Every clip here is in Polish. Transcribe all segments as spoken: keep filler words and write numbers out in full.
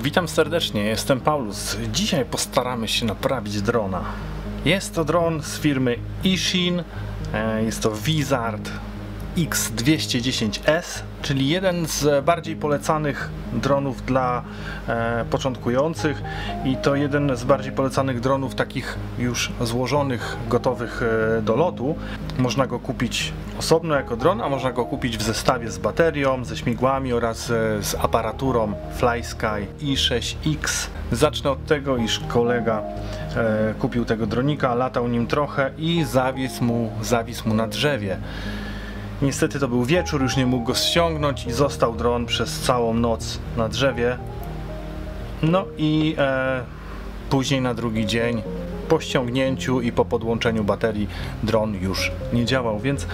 Witam serdecznie, jestem Paulus. Dzisiaj postaramy się naprawić drona. Jest to dron z firmy Ishin, jest to Wizard X dwieście dziesięć S, czyli jeden z bardziej polecanych dronów dla e, początkujących i to jeden z bardziej polecanych dronów takich już złożonych, gotowych e, do lotu. Można go kupić osobno jako dron, a można go kupić w zestawie z baterią, ze śmigłami oraz e, z aparaturą Flysky i sześć X. Zacznę od tego, iż kolega e, kupił tego dronika, latał nim trochę i zawisł mu, zawisł mu na drzewie. Niestety to był wieczór, już nie mógł go ściągnąć i został dron przez całą noc na drzewie. No i e, później na drugi dzień po ściągnięciu i po podłączeniu baterii dron już nie działał, więc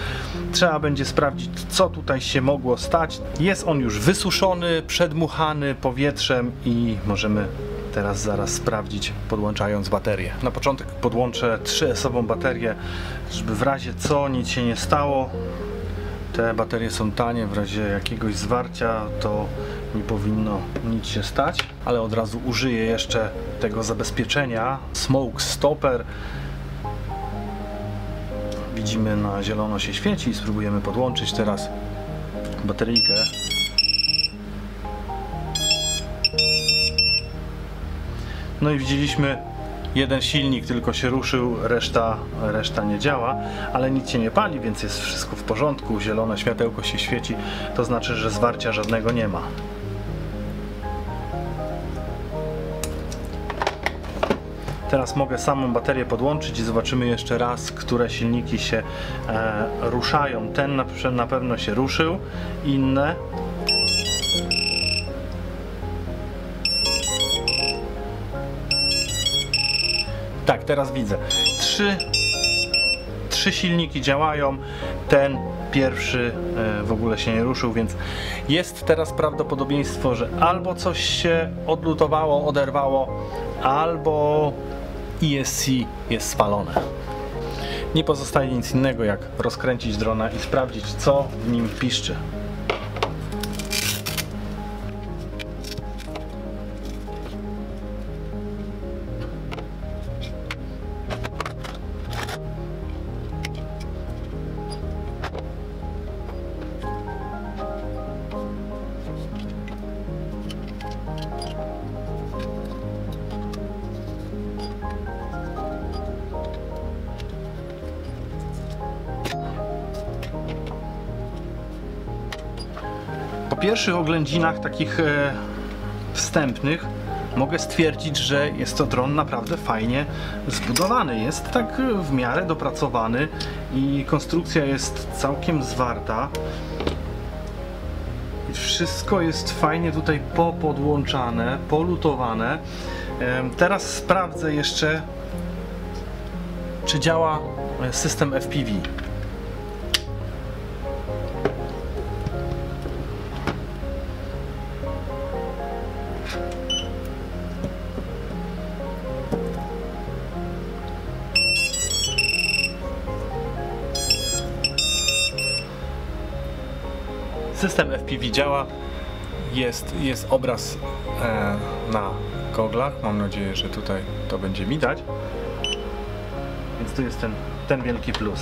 trzeba będzie sprawdzić, co tutaj się mogło stać. Jest on już wysuszony, przedmuchany powietrzem i możemy teraz zaraz sprawdzić, podłączając baterię. Na początek podłączę trzy esową baterię, żeby w razie co nic się nie stało. Te baterie są tanie, w razie jakiegoś zwarcia to nie powinno nic się stać, ale od razu użyję jeszcze tego zabezpieczenia smoke stopper. Widzimy, na zielono się świeci i spróbujemy podłączyć teraz bateryjkę. No i widzieliśmy, jeden silnik tylko się ruszył, reszta, reszta nie działa, ale nic się nie pali, więc jest wszystko w porządku. Zielone światełko się świeci, to znaczy, że zwarcia żadnego nie ma. Teraz mogę samą baterię podłączyć i zobaczymy jeszcze raz, które silniki się e, ruszają. Ten na, na pewno się ruszył, inne. Tak, teraz widzę. Trzy, trzy silniki działają, ten pierwszy w ogóle się nie ruszył, więc jest teraz prawdopodobieństwo, że albo coś się odlutowało, oderwało, albo E S C jest spalone. Nie pozostaje nic innego, jak rozkręcić drona i sprawdzić, co w nim piszczy. W pierwszych oględzinach takich e, wstępnych mogę stwierdzić, że jest to dron naprawdę fajnie zbudowany. Jest tak w miarę dopracowany i konstrukcja jest całkiem zwarta. Wszystko jest fajnie tutaj popodłączane, polutowane. E, teraz sprawdzę jeszcze, czy działa system F P V. System F P V działa, jest, jest obraz e, na goglach, mam nadzieję, że tutaj to będzie widać, więc tu jest ten, ten wielki plus.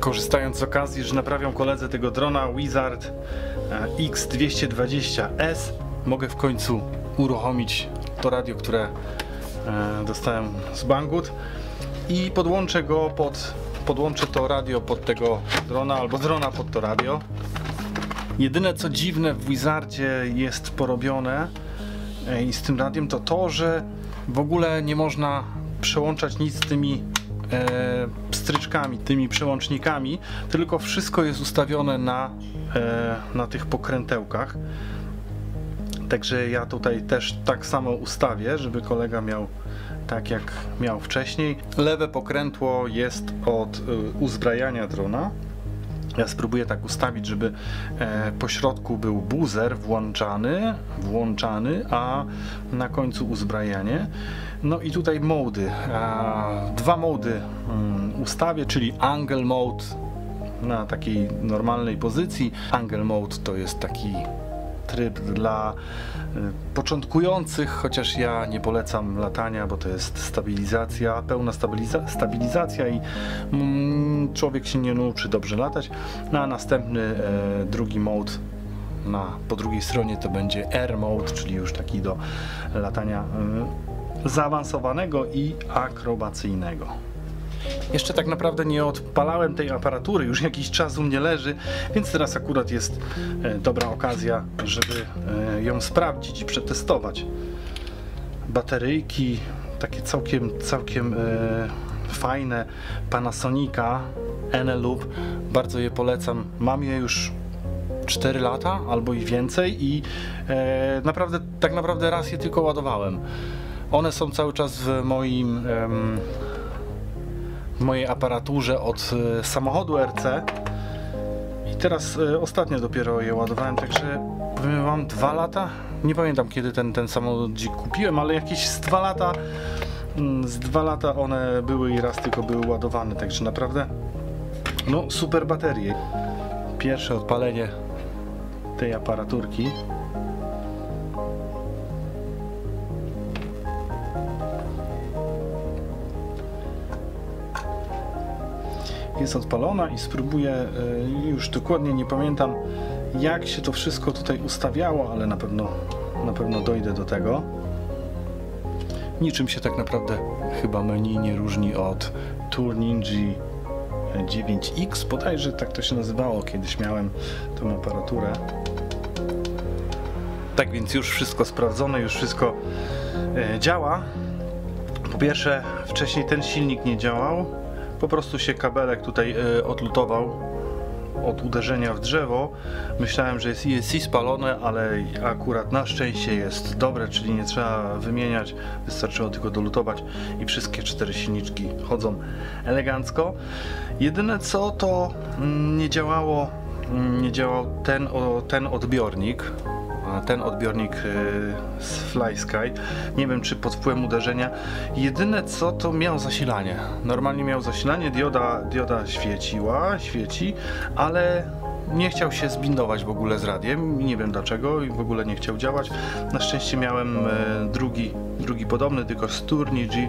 Korzystając z okazji, że naprawią koledzy tego drona Wizard X dwieście dwadzieścia S, mogę w końcu uruchomić to radio, które e, dostałem z Banggood i podłączę go pod, podłączę to radio pod tego drona albo drona pod to radio. Jedyne co dziwne w Wizardzie jest porobione i z tym radiem to to, że w ogóle nie można przełączać nic z tymi e, pstryczkami, tymi przełącznikami, tylko wszystko jest ustawione na, e, na tych pokrętełkach. Także ja tutaj też tak samo ustawię, żeby kolega miał tak jak miał wcześniej. Lewe pokrętło jest od e, uzbrajania drona. Ja spróbuję tak ustawić, żeby e, po środku był buzer włączany, włączany, a na końcu uzbrajanie. No i tutaj mody. E, dwa mody um, ustawię, czyli Angle Mode na takiej normalnej pozycji. Angle Mode to jest taki tryb dla początkujących, chociaż ja nie polecam latania, bo to jest stabilizacja, pełna stabiliza stabilizacja i mm, człowiek się nie nauczy dobrze latać. No a następny, e, drugi mode na, po drugiej stronie to będzie Air Mode, czyli już taki do latania y, zaawansowanego i akrobacyjnego. Jeszcze tak naprawdę nie odpalałem tej aparatury, już jakiś czas u mnie leży, więc teraz akurat jest dobra okazja, żeby ją sprawdzić i przetestować. Bateryjki takie całkiem, całkiem fajne, Panasonica, Eneloop, bardzo je polecam. Mam je już cztery lata albo i więcej i naprawdę, tak naprawdę raz je tylko ładowałem. One są cały czas w moim... w mojej aparaturze od samochodu R C i teraz y, ostatnio dopiero je ładowałem, także powiem wam, dwa lata, nie pamiętam kiedy ten, ten samochodzik kupiłem, ale jakieś z dwa lata z dwa lata one były i raz tylko były ładowane, także naprawdę no super baterie. Pierwsze odpalenie tej aparaturki. Jest odpalona i spróbuję, już dokładnie nie pamiętam jak się to wszystko tutaj ustawiało, ale na pewno, na pewno dojdę do tego. Niczym się tak naprawdę chyba menu nie różni od Tour Ninja dziewięć X, bodajże tak to się nazywało, kiedyś miałem tą aparaturę. Tak więc już wszystko sprawdzone, już wszystko działa. Po pierwsze, wcześniej ten silnik nie działał. Po prostu się kabelek tutaj y, odlutował od uderzenia w drzewo. Myślałem, że jest E S C spalone, ale akurat na szczęście jest dobre, czyli nie trzeba wymieniać. Wystarczyło tylko dolutować i wszystkie cztery silniczki chodzą elegancko. Jedyne co, to nie działało, nie działał ten, o, ten odbiornik. ten odbiornik z Flysky. Nie wiem, czy pod wpływem uderzenia. Jedyne co, to miał zasilanie. Normalnie miał zasilanie, dioda, dioda świeciła, świeci, ale nie chciał się zbindować w ogóle z radiem. Nie wiem dlaczego i w ogóle nie chciał działać. Na szczęście miałem drugi, drugi podobny, tylko z Turnigy.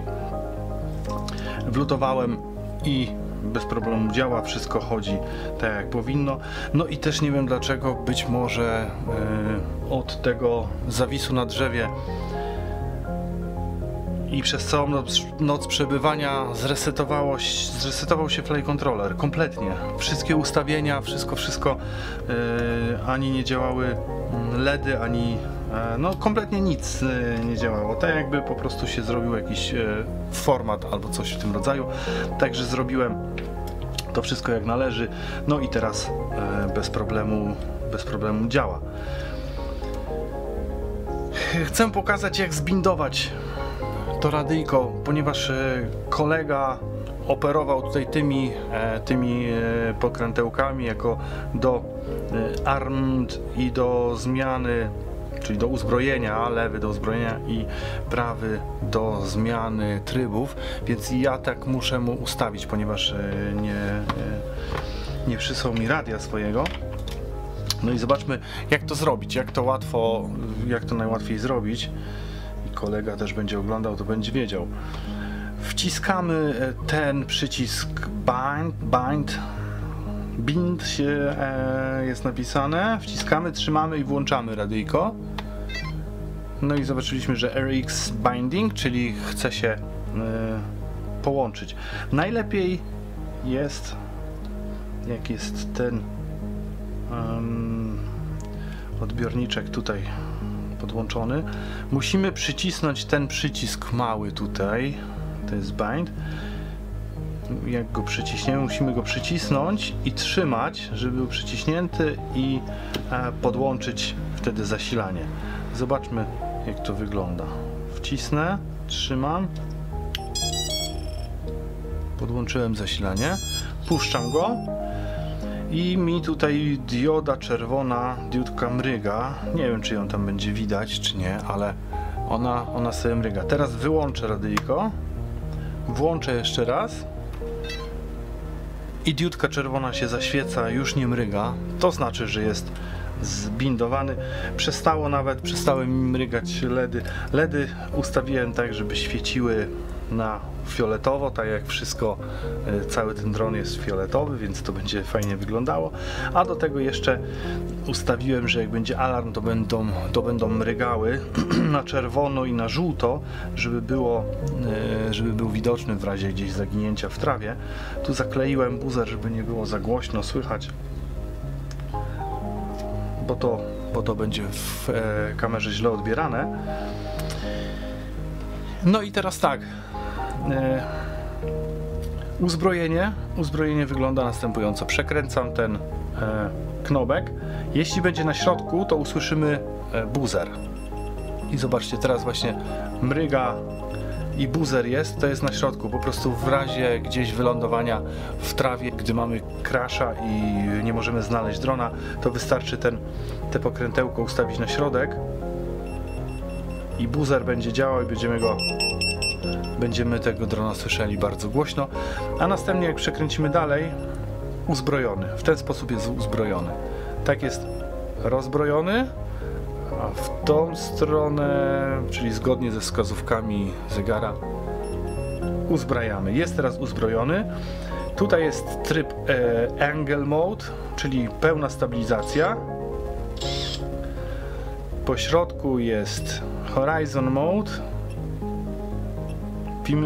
Wlutowałem i bez problemu działa, wszystko chodzi tak jak powinno. No i też nie wiem dlaczego, być może yy, od tego zawisu na drzewie i przez całą noc, noc przebywania zresetowało, zresetował się flight controller kompletnie. Wszystkie ustawienia, wszystko, wszystko yy, ani nie działały LEDy, ani yy, no kompletnie nic yy, nie działało. Tak jakby po prostu się zrobił jakiś yy, format albo coś w tym rodzaju. Także zrobiłem to wszystko jak należy. No i teraz yy, bez problemu, bez problemu działa. Chcę pokazać, jak zbindować to radyjko, ponieważ kolega operował tutaj tymi, tymi pokrętełkami jako do armed i do zmiany, czyli do uzbrojenia, lewy do uzbrojenia i prawy do zmiany trybów, więc ja tak muszę mu ustawić, ponieważ nie, nie przysłał mi radia swojego. No i zobaczmy, jak to zrobić, jak to łatwo, jak to najłatwiej zrobić. Kolega też będzie oglądał, to będzie wiedział. Wciskamy ten przycisk bind, bind, bind się e, jest napisane. Wciskamy, trzymamy i włączamy radyjko. No i zobaczyliśmy, że R X binding, czyli chce się e, połączyć. Najlepiej jest, jak jest ten um, odbiorniczek tutaj podłączony. Musimy przycisnąć ten przycisk mały tutaj, to jest bind. Jak go przyciśniemy, musimy go przycisnąć i trzymać, żeby był przyciśnięty i e, podłączyć wtedy zasilanie. Zobaczmy, jak to wygląda. Wcisnę, trzymam, podłączyłem zasilanie, puszczam go i mi tutaj dioda czerwona, diodka mryga, nie wiem czy ją tam będzie widać czy nie, ale ona, ona sobie mryga. Teraz wyłączę radyjko, włączę jeszcze raz i diodka czerwona się zaświeca, już nie mryga, to znaczy, że jest zbindowany. Przestało nawet, przestały mi mrygać LEDy. LEDy ustawiłem tak, żeby świeciły na fioletowo, tak jak wszystko, cały ten dron jest fioletowy, więc to będzie fajnie wyglądało. A do tego jeszcze ustawiłem, że jak będzie alarm, to będą, to będą mrygały na czerwono i na żółto, żeby było, żeby był widoczny w razie gdzieś zaginięcia w trawie. Tu zakleiłem buzer, żeby nie było za głośno słychać, bo to, bo to będzie w kamerze źle odbierane. No i teraz tak, uzbrojenie uzbrojenie wygląda następująco. Przekręcam ten knobek, jeśli będzie na środku, to usłyszymy buzer i zobaczcie, teraz właśnie mryga i buzer jest, to jest na środku, po prostu w razie gdzieś wylądowania w trawie, gdy mamy crasha i nie możemy znaleźć drona, to wystarczy ten, te pokrętełko ustawić na środek i buzer będzie działał i będziemy go Będziemy tego drona słyszeli bardzo głośno, a następnie jak przekręcimy dalej, uzbrojony. W ten sposób jest uzbrojony. Tak jest rozbrojony, a w tą stronę, czyli zgodnie ze wskazówkami zegara, uzbrajamy. Jest teraz uzbrojony. Tutaj jest tryb e, Angle Mode, czyli pełna stabilizacja. Po środku jest Horizon Mode.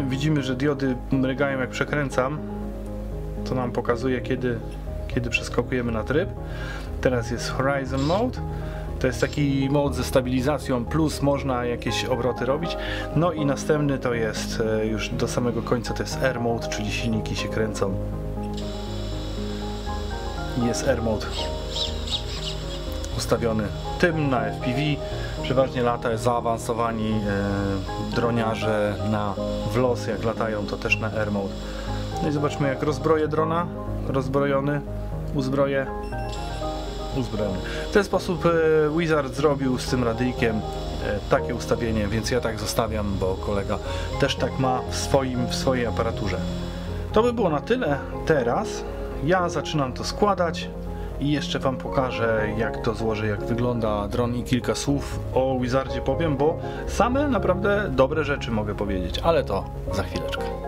Widzimy, że diody mrygają jak przekręcam, to nam pokazuje, kiedy, kiedy przeskakujemy na tryb. Teraz jest Horizon Mode, to jest taki mode ze stabilizacją, plus można jakieś obroty robić. No i następny to jest już do samego końca, to jest Air Mode, czyli silniki się kręcą. Jest Air Mode ustawiony tym na F P V. Przeważnie lata zaawansowani e, droniarze na wlosy, jak latają, to też na Air Mode. No i zobaczmy, jak rozbroję drona. Rozbrojony, uzbroję, uzbrojony. W ten sposób e, Wizard zrobił z tym radyjkiem e, takie ustawienie, więc ja tak zostawiam, bo kolega też tak ma w, swoim, w swojej aparaturze. To by było na tyle teraz. Ja zaczynam to składać. I jeszcze wam pokażę, jak to złożę, jak wygląda dron i kilka słów o Wizardzie powiem, bo same naprawdę dobre rzeczy mogę powiedzieć, ale to za chwileczkę.